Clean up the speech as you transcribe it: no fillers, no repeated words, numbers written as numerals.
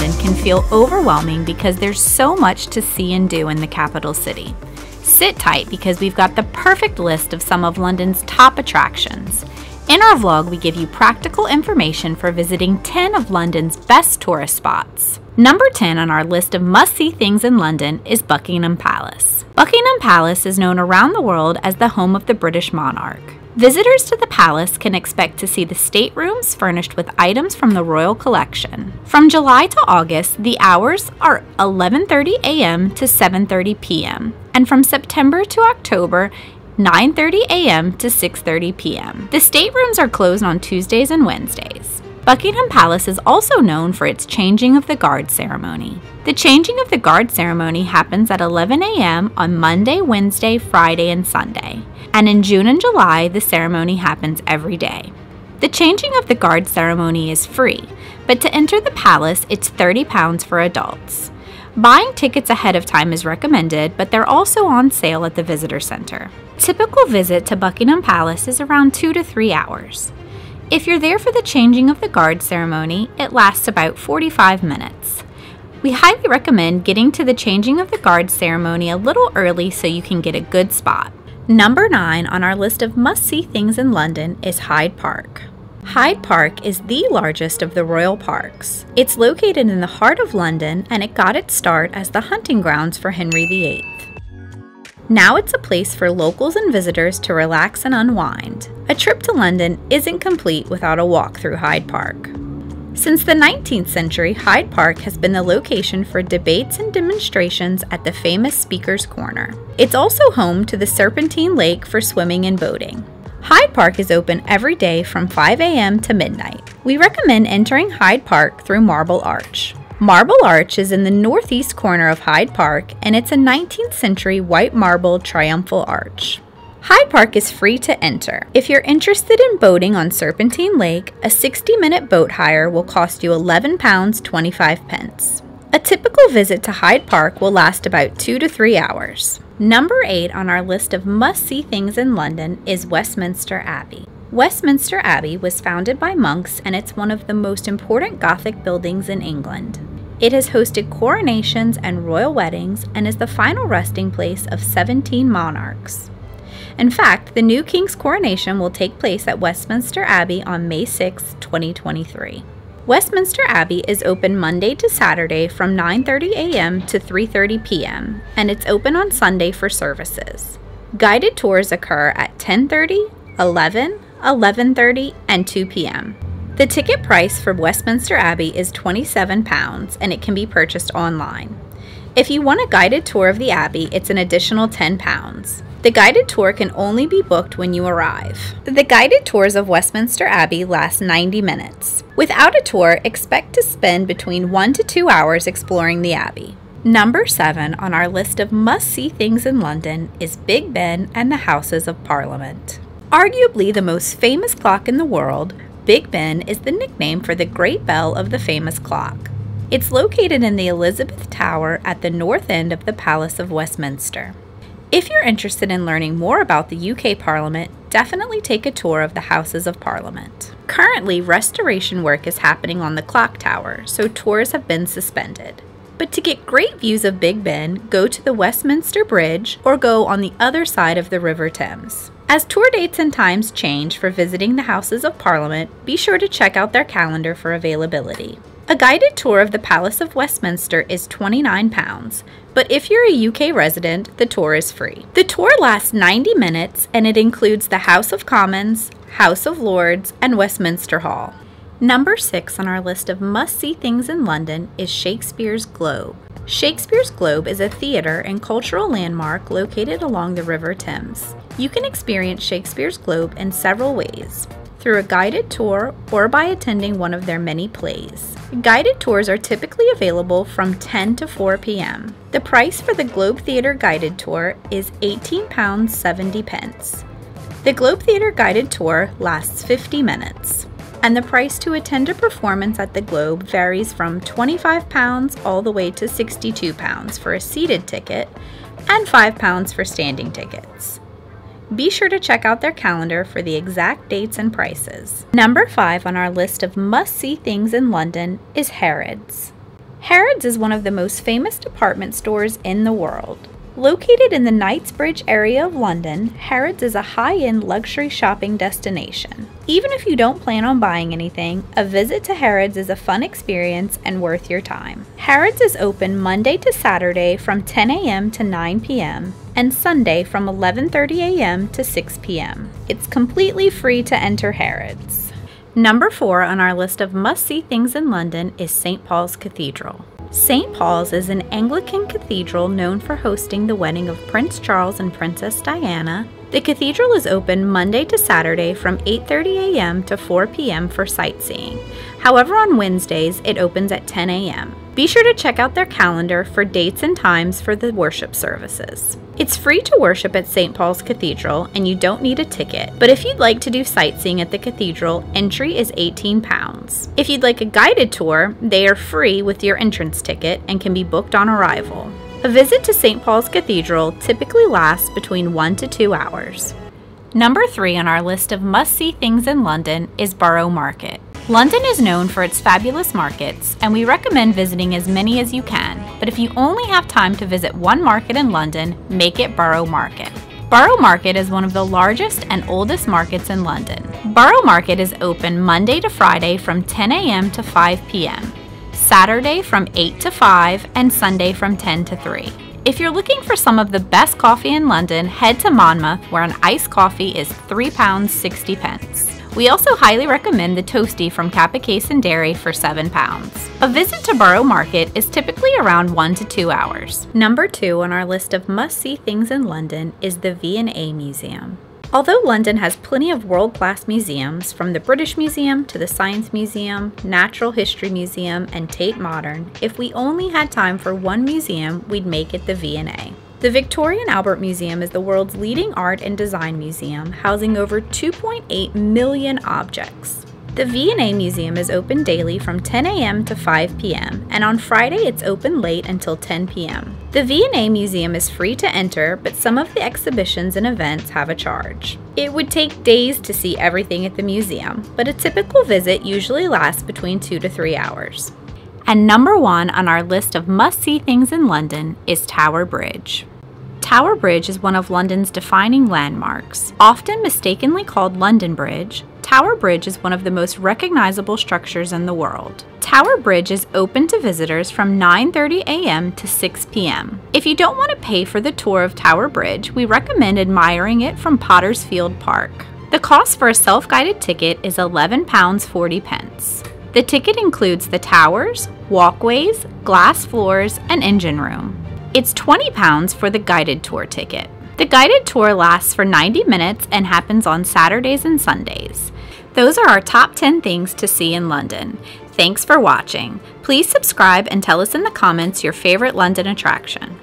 London can feel overwhelming because there's so much to see and do in the capital city. Sit tight because we've got the perfect list of some of London's top attractions. In our vlog, we give you practical information for visiting 10 of London's best tourist spots. Number 10 on our list of must-see things in London is Buckingham Palace. Buckingham Palace is known around the world as the home of the British monarch. Visitors to the palace can expect to see the staterooms furnished with items from the Royal Collection. From July to August, the hours are 11:30 a.m. to 7:30 p.m., and from September to October, 9:30 a.m. to 6:30 p.m. The staterooms are closed on Tuesdays and Wednesdays. Buckingham Palace is also known for its Changing of the Guard Ceremony. The Changing of the Guard Ceremony happens at 11 a.m. on Monday, Wednesday, Friday, and Sunday. And in June and July, the ceremony happens every day. The Changing of the Guard Ceremony is free, but to enter the palace, it's £30 for adults. Buying tickets ahead of time is recommended, but they're also on sale at the visitor center. Typical visit to Buckingham Palace is around 2 to 3 hours. If you're there for the Changing of the Guard Ceremony, it lasts about 45 minutes. We highly recommend getting to the Changing of the Guard Ceremony a little early so you can get a good spot. Number 9 on our list of must-see things in London is Hyde Park. Hyde Park is the largest of the royal parks. It's located in the heart of London, and it got its start as the hunting grounds for Henry VIII. Now it's a place for locals and visitors to relax and unwind. A trip to London isn't complete without a walk through Hyde Park. Since the 19th century, Hyde Park has been the location for debates and demonstrations at the famous Speakers' Corner. It's also home to the Serpentine Lake for swimming and boating. Hyde Park is open every day from 5 a.m. to midnight. We recommend entering Hyde Park through Marble Arch. Marble Arch is in the northeast corner of Hyde Park, and it's a 19th century white marble triumphal arch. Hyde Park is free to enter. If you're interested in boating on Serpentine Lake, a 60-minute boat hire will cost you £11.25. A typical visit to Hyde Park will last about 2 to 3 hours. Number 8 on our list of must-see things in London is Westminster Abbey. Westminster Abbey was founded by monks, and it's one of the most important Gothic buildings in England. It has hosted coronations and royal weddings and is the final resting place of 17 monarchs. In fact, the new King's coronation will take place at Westminster Abbey on May 6, 2023. Westminster Abbey is open Monday to Saturday from 9:30 a.m. to 3:30 p.m., and it's open on Sunday for services. Guided tours occur at 10:30, 11, 11:30, and 2 p.m. The ticket price for Westminster Abbey is £27, and it can be purchased online. If you want a guided tour of the Abbey, it's an additional £10. The guided tour can only be booked when you arrive. The guided tours of Westminster Abbey last 90 minutes. Without a tour, expect to spend between 1 to 2 hours exploring the Abbey. Number 7 on our list of must-see things in London is Big Ben and the Houses of Parliament. Arguably the most famous clock in the world, Big Ben is the nickname for the Great Bell of the famous clock. It's located in the Elizabeth Tower at the north end of the Palace of Westminster. If you're interested in learning more about the UK Parliament, definitely take a tour of the Houses of Parliament. Currently, restoration work is happening on the clock tower, so tours have been suspended. But to get great views of Big Ben, go to the Westminster Bridge or go on the other side of the River Thames. As tour dates and times change for visiting the Houses of Parliament, be sure to check out their calendar for availability. A guided tour of the Palace of Westminster is £29, but if you're a UK resident, the tour is free. The tour lasts 90 minutes and it includes the House of Commons, House of Lords, and Westminster Hall. Number 6 on our list of must-see things in London is Shakespeare's Globe. Shakespeare's Globe is a theatre and cultural landmark located along the River Thames. You can experience Shakespeare's Globe in several ways: through a guided tour or by attending one of their many plays. Guided tours are typically available from 10 to 4 p.m. The price for the Globe Theatre guided tour is £18.70. The Globe Theatre guided tour lasts 50 minutes, and the price to attend a performance at the Globe varies from £25 all the way to £62 for a seated ticket and £5 for standing tickets. Be sure to check out their calendar for the exact dates and prices. Number 5 on our list of must-see things in London is Harrods. Harrods is one of the most famous department stores in the world. Located in the Knightsbridge area of London, Harrods is a high-end luxury shopping destination. Even if you don't plan on buying anything, a visit to Harrods is a fun experience and worth your time. Harrods is open Monday to Saturday from 10 a.m. to 9 p.m. and Sunday from 11:30 a.m. to 6 p.m. It's completely free to enter Harrods. Number 4 on our list of must-see things in London is St. Paul's Cathedral. St. Paul's is an Anglican cathedral known for hosting the wedding of Prince Charles and Princess Diana. The cathedral is open Monday to Saturday from 8:30 a.m. to 4 p.m. for sightseeing. However, on Wednesdays, it opens at 10 a.m. Be sure to check out their calendar for dates and times for the worship services. It's free to worship at St. Paul's Cathedral and you don't need a ticket, but if you'd like to do sightseeing at the cathedral, entry is £18. If you'd like a guided tour, they are free with your entrance ticket and can be booked on arrival. A visit to St. Paul's Cathedral typically lasts between 1 to 2 hours. Number 3 on our list of must-see things in London is Borough Market. London is known for its fabulous markets, and we recommend visiting as many as you can, but if you only have time to visit one market in London, make it Borough Market. Borough Market is one of the largest and oldest markets in London. Borough Market is open Monday to Friday from 10 a.m. to 5 p.m., Saturday from 8 to 5, and Sunday from 10 to 3. If you're looking for some of the best coffee in London, head to Monmouth, where an iced coffee is £3.60. We also highly recommend the toastie from Capaces and Dairy for £7. A visit to Borough Market is typically around 1 to 2 hours. Number 2 on our list of must-see things in London is the V&A Museum. Although London has plenty of world-class museums, from the British Museum to the Science Museum, Natural History Museum, and Tate Modern, if we only had time for one museum, we'd make it the V&A. The Victoria and Albert Museum is the world's leading art and design museum, housing over 2.8 million objects. The V&A Museum is open daily from 10 a.m. to 5 p.m., and on Friday it's open late until 10 p.m. The V&A Museum is free to enter, but some of the exhibitions and events have a charge. It would take days to see everything at the museum, but a typical visit usually lasts between 2 to 3 hours. And number 1 on our list of must-see things in London is Tower Bridge. Tower Bridge is one of London's defining landmarks. Often mistakenly called London Bridge, Tower Bridge is one of the most recognizable structures in the world. Tower Bridge is open to visitors from 9:30 a.m. to 6 p.m. If you don't want to pay for the tour of Tower Bridge, we recommend admiring it from Potter's Field Park. The cost for a self-guided ticket is £11.40. The ticket includes the towers, walkways, glass floors, and engine room. It's £20 for the guided tour ticket. The guided tour lasts for 90 minutes and happens on Saturdays and Sundays. Those are our top 10 things to see in London. Thanks for watching. Please subscribe and tell us in the comments your favorite London attraction.